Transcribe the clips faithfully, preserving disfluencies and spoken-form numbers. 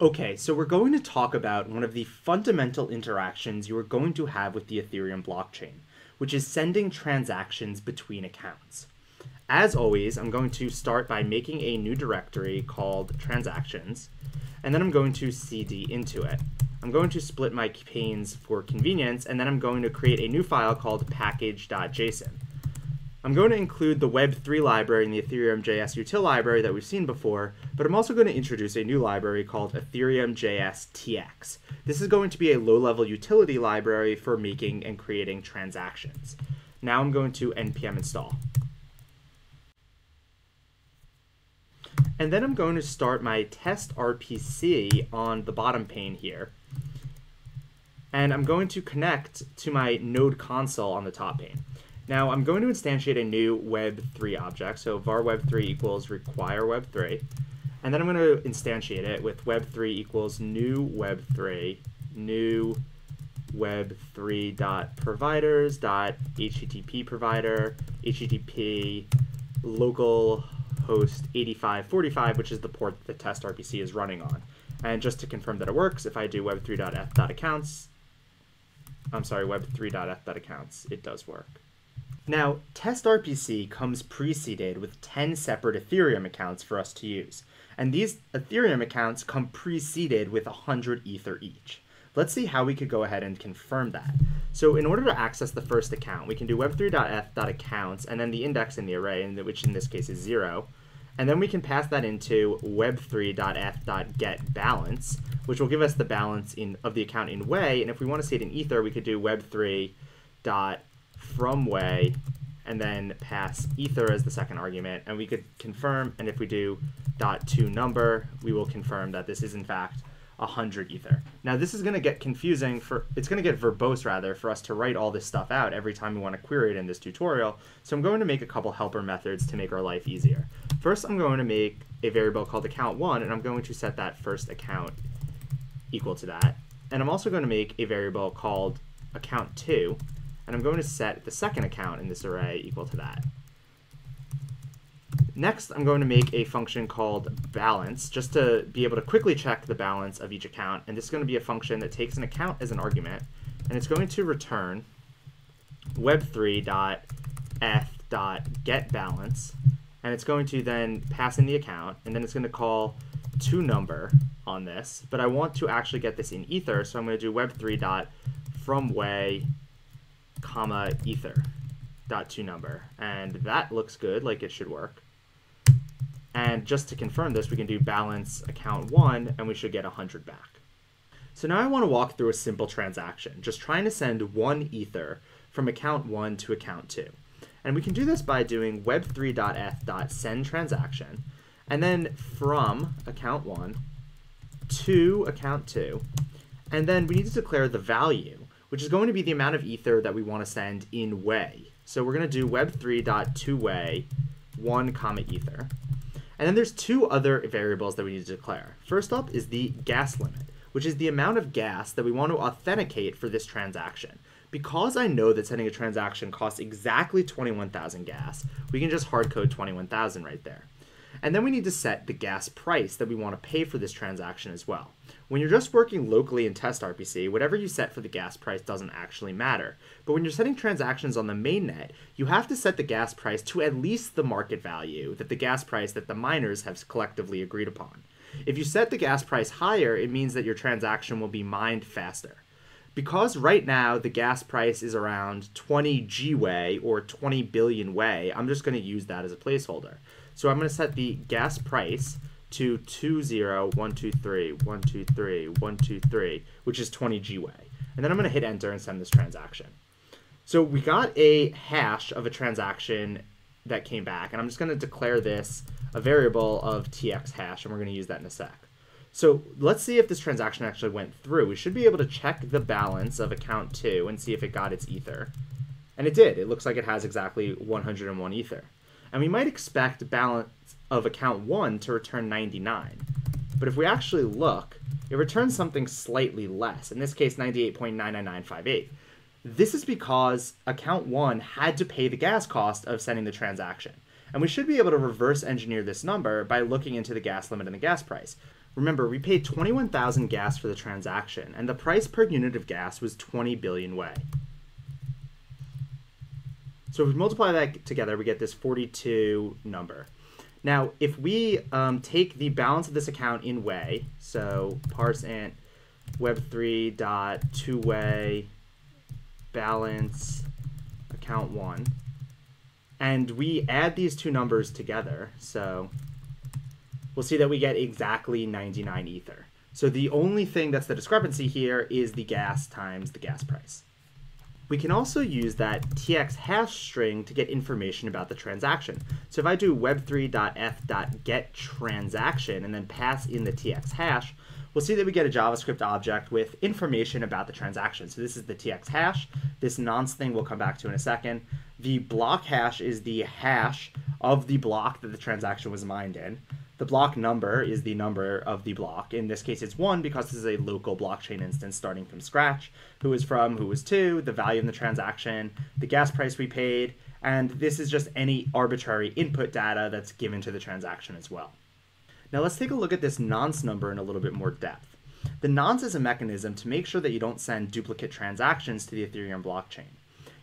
Okay, so we're going to talk about one of the fundamental interactions you are going to have with the Ethereum blockchain, which is sending transactions between accounts. As always, I'm going to start by making a new directory called transactions, and then I'm going to cd into it. I'm going to split my panes for convenience, and then I'm going to create a new file called package.json. I'm going to include the web three library and the EthereumJS util library that we've seen before, but I'm also going to introduce a new library called EthereumJS T X. This is going to be a low-level utility library for making and creating transactions. Now I'm going to npm install. And then I'm going to start my test R P C on the bottom pane here. And I'm going to connect to my node console on the top pane. Now I'm going to instantiate a new web three object, so var web three equals require web three, and then I'm going to instantiate it with web three equals new web three, new web three.providers.http provider, http localhost eighty-five forty-five, which is the port that the test R P C is running on. And just to confirm that it works, if I do web three.f.accounts, I'm sorry, web three.f.accounts, it does work. Now, test R P C comes preceded with ten separate Ethereum accounts for us to use, and these Ethereum accounts come preceded with one hundred Ether each. Let's see how we could go ahead and confirm that. So in order to access the first account, we can do web three.f.accounts and then the index in the array, which in this case is zero, and then we can pass that into web three.f.getBalance, which will give us the balance in, of the account in Wei, and if we want to see it in Ether, we could do web three.f.getBalance from Wei and then pass Ether as the second argument, and we could confirm, and if we do dot to number, we will confirm that this is in fact one hundred Ether. Now this is going to get confusing for it's going to get verbose rather for us to write all this stuff out every time we want to query it in this tutorial, so I'm going to make a couple helper methods to make our life easier. First, I'm going to make a variable called account one, and I'm going to set that first account equal to that, and I'm also going to make a variable called account two, and I'm going to set the second account in this array equal to that. Next, I'm going to make a function called balance, just to be able to quickly check the balance of each account. And this is going to be a function that takes an account as an argument, and it's going to return web three.f.getBalance, and it's going to then pass in the account, and then it's going to call toNumber on this. But I want to actually get this in Ether, so I'm going to do web three.fromWei comma ether dot to number, and that looks good, like it should work. And just to confirm this, we can do balance account one, and we should get one hundred back. So now I want to walk through a simple transaction, just trying to send one ether from account one to account two, and we can do this by doing web three.f.sendTransaction, and then from account one to account two, and then we need to declare the value, which is going to be the amount of ether that we want to send in Wei. So we're going to do web three.toWei one comma ether. And then there's two other variables that we need to declare. First up is the gas limit, which is the amount of gas that we want to authenticate for this transaction. Because I know that sending a transaction costs exactly twenty-one thousand gas, we can just hard code twenty-one thousand right there. And then we need to set the gas price that we want to pay for this transaction as well. When you're just working locally in test R P C, whatever you set for the gas price doesn't actually matter. But when you're setting transactions on the mainnet, you have to set the gas price to at least the market value, that the gas price that the miners have collectively agreed upon. If you set the gas price higher, it means that your transaction will be mined faster. Because right now the gas price is around twenty Gwei or twenty billion Wei, I'm just going to use that as a placeholder. So I'm going to set the gas price to two zero one two three one two three one two three, which is twenty Gwei. And then I'm going to hit enter and send this transaction. So we got a hash of a transaction that came back, and I'm just going to declare this a variable of T X hash, and we're going to use that in a sec. So let's see if this transaction actually went through. We should be able to check the balance of account two and see if it got its ether. And it did. It looks like it has exactly one hundred one ether. And we might expect balance of account one to return ninety-nine. But if we actually look, it returns something slightly less, in this case ninety-eight point nine nine nine five eight. This is because account one had to pay the gas cost of sending the transaction. And we should be able to reverse engineer this number by looking into the gas limit and the gas price. Remember, we paid twenty-one thousand gas for the transaction, and the price per unit of gas was twenty billion Wei. So if we multiply that together, we get this forty-two number. Now, if we um, take the balance of this account in Wei, so parse int web three dot two wei balance account one, and we add these two numbers together, so we'll see that we get exactly ninety-nine ether. So the only thing that's the discrepancy here is the gas times the gas price. We can also use that T X hash string to get information about the transaction. So if I do web three dot f dot get transaction and then pass in the T X hash, we'll see that we get a JavaScript object with information about the transaction. So this is the T X hash. This nonce thing we'll come back to in a second. The block hash is the hash of the block that the transaction was mined in. The block number is the number of the block. In this case, it's one because this is a local blockchain instance starting from scratch. Who is from, who is to, the value of the transaction, the gas price we paid, and this is just any arbitrary input data that's given to the transaction as well. Now let's take a look at this nonce number in a little bit more depth. The nonce is a mechanism to make sure that you don't send duplicate transactions to the Ethereum blockchain.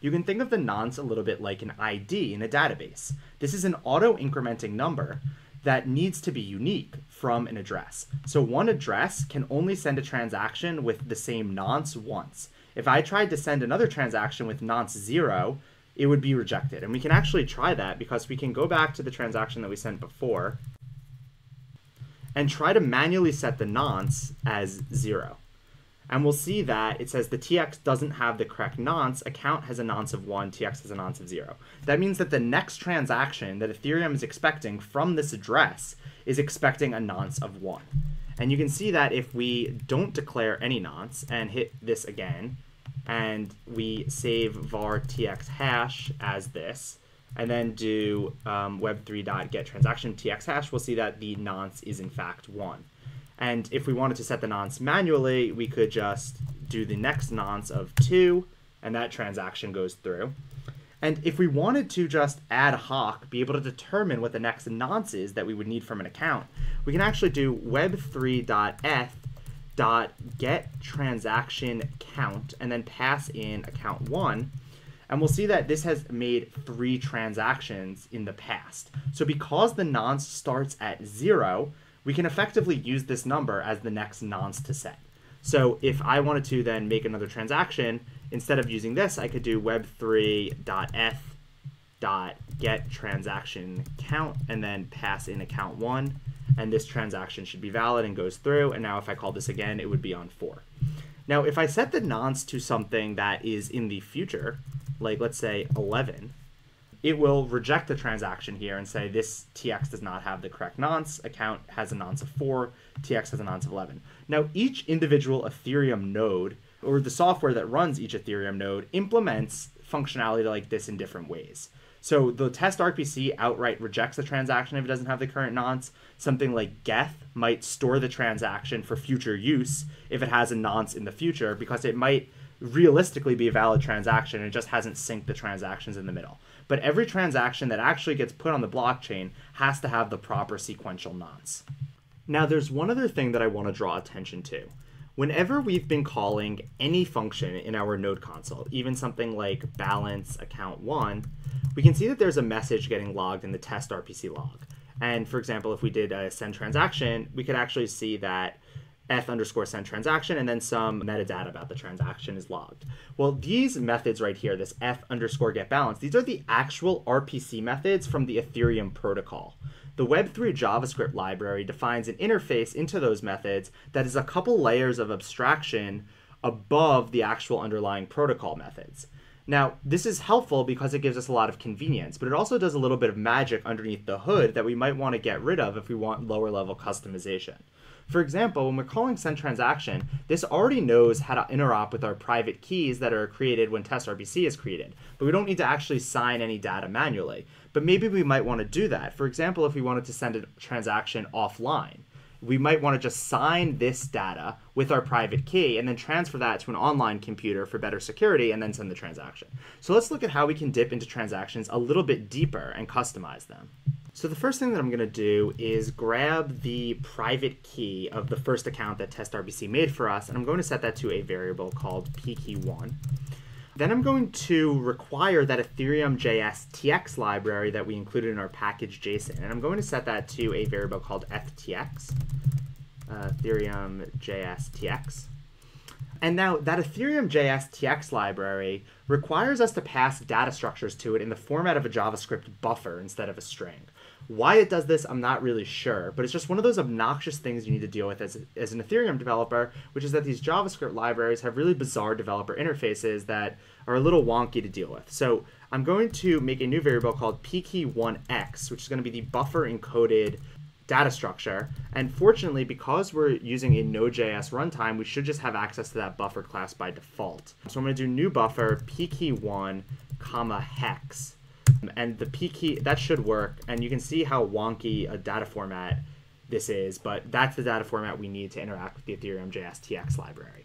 You can think of the nonce a little bit like an I D in a database. This is an auto-incrementing number that needs to be unique from an address. So one address can only send a transaction with the same nonce once. If I tried to send another transaction with nonce zero, it would be rejected. And we can actually try that because we can go back to the transaction that we sent before and try to manually set the nonce as zero. And we'll see that it says the T X doesn't have the correct nonce, account has a nonce of one, T X has a nonce of zero. That means that the next transaction that Ethereum is expecting from this address is expecting a nonce of one. And you can see that if we don't declare any nonce and hit this again, and we save var T X hash as this, and then do um, web three dot get transaction T X hash, we'll see that the nonce is in fact one. And if we wanted to set the nonce manually, we could just do the next nonce of two, and that transaction goes through. And if we wanted to just ad hoc be able to determine what the next nonce is that we would need from an account, we can actually do web three dot f dot get transaction count and then pass in account one. And we'll see that this has made three transactions in the past. So because the nonce starts at zero, we can effectively use this number as the next nonce to set. So if I wanted to then make another transaction, instead of using this, I could do web three dot f dot get transaction count and then pass in account one, and this transaction should be valid and goes through. And now if I call this again, it would be on four. Now, if I set the nonce to something that is in the future, like let's say eleven, it will reject the transaction here and say this T X does not have the correct nonce, account has a nonce of four, T X has a nonce of eleven. Now each individual Ethereum node, or the software that runs each Ethereum node, implements functionality like this in different ways. So the test R P C outright rejects the transaction if it doesn't have the current nonce. Something like geth might store the transaction for future use if it has a nonce in the future, because it might realistically be a valid transaction and it just hasn't synced the transactions in the middle. But every transaction that actually gets put on the blockchain has to have the proper sequential nonce. Now there's one other thing that I want to draw attention to. Whenever we've been calling any function in our node console, even something like balance account one, we can see that there's a message getting logged in the test R P C log. And for example, if we did a send transaction, we could actually see that F underscore send transaction and then some metadata about the transaction is logged. Well, these methods right here, this F underscore get balance, these are the actual R P C methods from the Ethereum protocol. The web three JavaScript library defines an interface into those methods that is a couple layers of abstraction above the actual underlying protocol methods. Now, this is helpful because it gives us a lot of convenience, but it also does a little bit of magic underneath the hood that we might want to get rid of if we want lower level customization. For example, when we're calling send transaction, this already knows how to interop with our private keys that are created when test R P C is created, but we don't need to actually sign any data manually. But maybe we might want to do that. For example, if we wanted to send a transaction offline, we might want to just sign this data with our private key and then transfer that to an online computer for better security and then send the transaction. So let's look at how we can dip into transactions a little bit deeper and customize them. So the first thing that I'm going to do is grab the private key of the first account that testRPC made for us, and I'm going to set that to a variable called p key one. Then I'm going to require that EthereumJS T X library that we included in our package JSON, and I'm going to set that to a variable called eth T X, uh, EthereumJS T X. And now that EthereumJS T X library requires us to pass data structures to it in the format of a JavaScript buffer instead of a string. Why it does this, I'm not really sure, but it's just one of those obnoxious things you need to deal with as, as an Ethereum developer, which is that these JavaScript libraries have really bizarre developer interfaces that are a little wonky to deal with. So I'm going to make a new variable called p key one x, which is going to be the buffer encoded data structure. And fortunately, because we're using a Node.js runtime, we should just have access to that buffer class by default. So I'm going to do new buffer p key one, comma hex. And the p key, that should work, and you can see how wonky a data format this is, but that's the data format we need to interact with the EthereumJS T X library.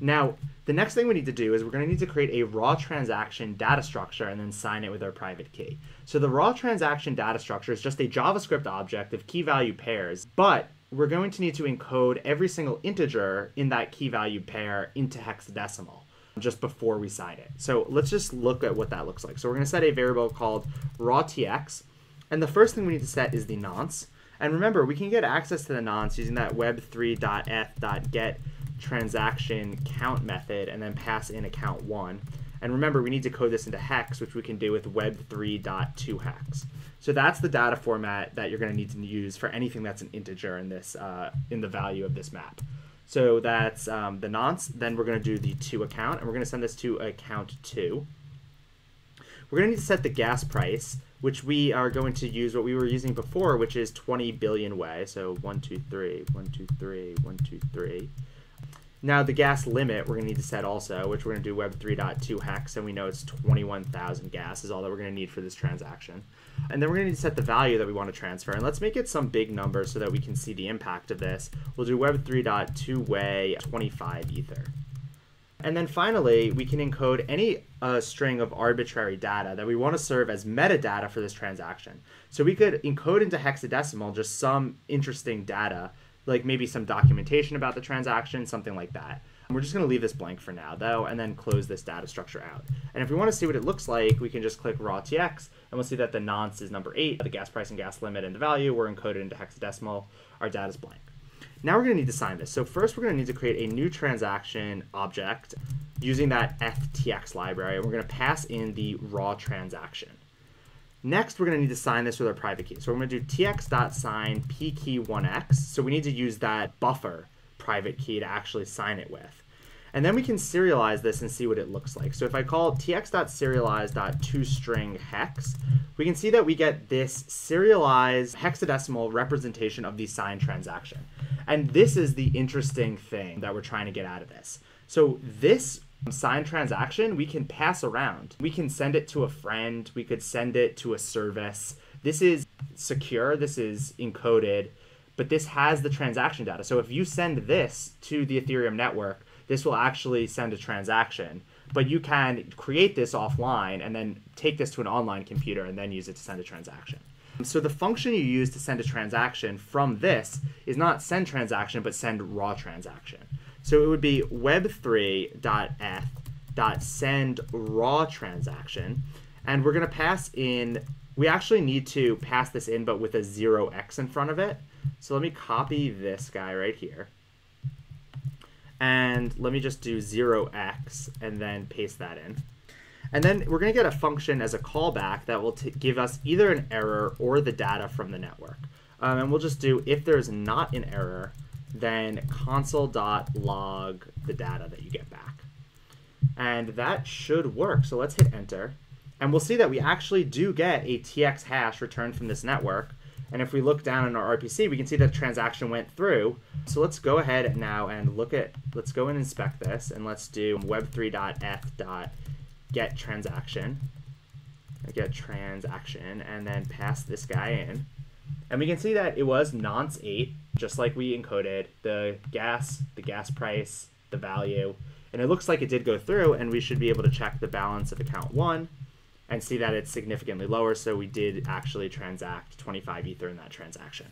Now, the next thing we need to do is we're going to need to create a raw transaction data structure and then sign it with our private key. So the raw transaction data structure is just a JavaScript object of key value pairs, but we're going to need to encode every single integer in that key value pair into hexadecimal just before we sign it. So let's just look at what that looks like. So we're going to set a variable called raw T X, and the first thing we need to set is the nonce. And remember, we can get access to the nonce using that web three dot eth dot get transaction count method and then pass in account one. And remember, we need to code this into hex, which we can do with web three dot two hex. So that's the data format that you're going to need to use for anything that's an integer in this uh, in the value of this map. So that's um, the nonce. Then we're going to do the two account, and we're going to send this to account two. We're going to need to set the gas price, which we are going to use what we were using before, which is twenty billion Wei. So one, two, three, one, two, three, one, two, three. Now the gas limit we're going to need to set also, which we're going to do web three dot two hex, and we know it's twenty-one thousand gas is all that we're going to need for this transaction. And then we're going to need to set the value that we want to transfer, and let's make it some big number so that we can see the impact of this. We'll do web three dot two wei twenty-five ether. And then finally, we can encode any uh, string of arbitrary data that we want to serve as metadata for this transaction. So we could encode into hexadecimal just some interesting data, like maybe some documentation about the transaction, something like that. We're just gonna leave this blank for now though, and then close this data structure out. And if we wanna see what it looks like, we can just click raw T X, and we'll see that the nonce is number eight, the gas price and gas limit and the value were encoded into hexadecimal, our data is blank. Now we're gonna need to sign this. So first we're gonna need to create a new transaction object using that eth T X library, and we're gonna pass in the raw transaction. Next, we're going to need to sign this with our private key. So we're going to do tx.sign p key one x. So we need to use that buffer private key to actually sign it with. And then we can serialize this and see what it looks like. So if I call tx.serialize.toStringHex, we can see that we get this serialized hexadecimal representation of the signed transaction. And this is the interesting thing that we're trying to get out of this. So this signed transaction we can pass around. We can send it to a friend. We could send it to a service. This is secure. This is encoded, but this has the transaction data. So if you send this to the Ethereum network, this will actually send a transaction, but you can create this offline and then take this to an online computer and then use it to send a transaction. So the function you use to send a transaction from this is not send transaction, but send raw transaction. So it would be web three dot eth dot send raw transaction, and we're going to pass in, we actually need to pass this in, but with a zero x in front of it. So let me copy this guy right here, and let me just do zero x and then paste that in. And then we're going to get a function as a callback that will t give us either an error or the data from the network. Um, and we'll just do, if there's not an error, then console.log the data that you get back. And that should work. So let's hit enter. And we'll see that we actually do get a T X hash returned from this network. And if we look down in our R P C, we can see that the transaction went through. So let's go ahead now and look at, let's go and inspect this, and let's do web three dot eth dot get transaction, get transaction, and then pass this guy in. And we can see that it was nonce eight, just like we encoded the gas, the gas price, the value, and it looks like it did go through, and we should be able to check the balance of account one, and see that it's significantly lower. So we did actually transact twenty-five Ether in that transaction.